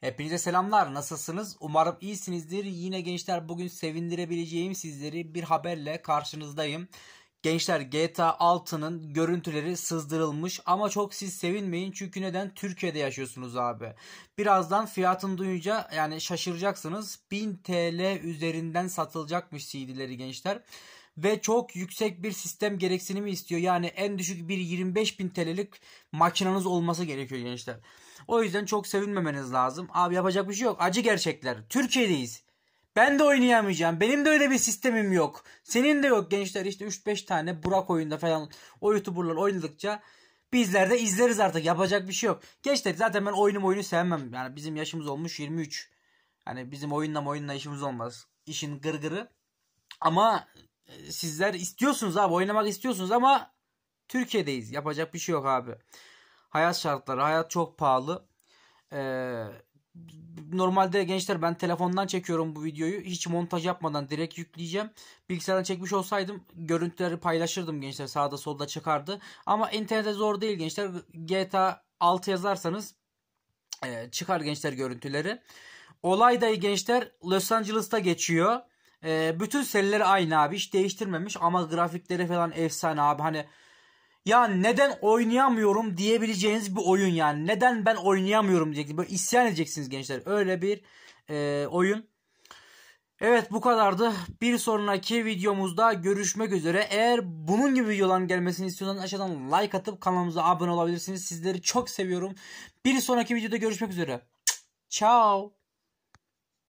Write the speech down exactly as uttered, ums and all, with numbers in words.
Hepinize selamlar, nasılsınız? Umarım iyisinizdir. Yine gençler, bugün sevindirebileceğim sizleri bir haberle karşınızdayım. Gençler, G T A altının görüntüleri sızdırılmış ama çok siz sevinmeyin, çünkü neden? Türkiye'de yaşıyorsunuz abi. Birazdan fiyatını duyunca yani şaşıracaksınız. bin T L üzerinden satılacakmış C D'leri gençler. Ve çok yüksek bir sistem gereksinimi istiyor. Yani en düşük bir yirmi beş bin T L'lik makinanız olması gerekiyor gençler. O yüzden çok sevinmemeniz lazım. Abi yapacak bir şey yok. Acı gerçekler. Türkiye'deyiz. Ben de oynayamayacağım. Benim de öyle bir sistemim yok. Senin de yok gençler. İşte üç beş tane Burak oyunda falan o YouTuber'lar oynadıkça bizler de izleriz artık. Yapacak bir şey yok. Gençler, zaten ben oyunum oyunu sevmem. Yani bizim yaşımız olmuş yirmi üç. Yani bizim oyunla oyunla işimiz olmaz. İşin gırgırı. Ama sizler istiyorsunuz abi, oynamak istiyorsunuz ama Türkiye'deyiz, yapacak bir şey yok abi. Hayat şartları, hayat çok pahalı. Ee, normalde gençler ben telefondan çekiyorum bu videoyu, hiç montaj yapmadan direkt yükleyeceğim. Bilgisayardan çekmiş olsaydım görüntüleri paylaşırdım gençler, sağda solda çıkardı. Ama internete zor değil gençler, G T A altı yazarsanız e, çıkar gençler görüntüleri. Olay da gençler Los Angeles'ta geçiyor. Ee, bütün serileri aynı abi, hiç değiştirmemiş ama grafikleri falan efsane abi. Hani ya neden oynayamıyorum diyebileceğiniz bir oyun, yani neden ben oynayamıyorum diyeceksiniz, böyle isyan edeceksiniz gençler, öyle bir e, oyun. Evet, bu kadardı. Bir sonraki videomuzda görüşmek üzere. Eğer bunun gibi videoların gelmesini istiyorsanız aşağıdan like atıp kanalımıza abone olabilirsiniz. Sizleri çok seviyorum. Bir sonraki videoda görüşmek üzere. Ciao.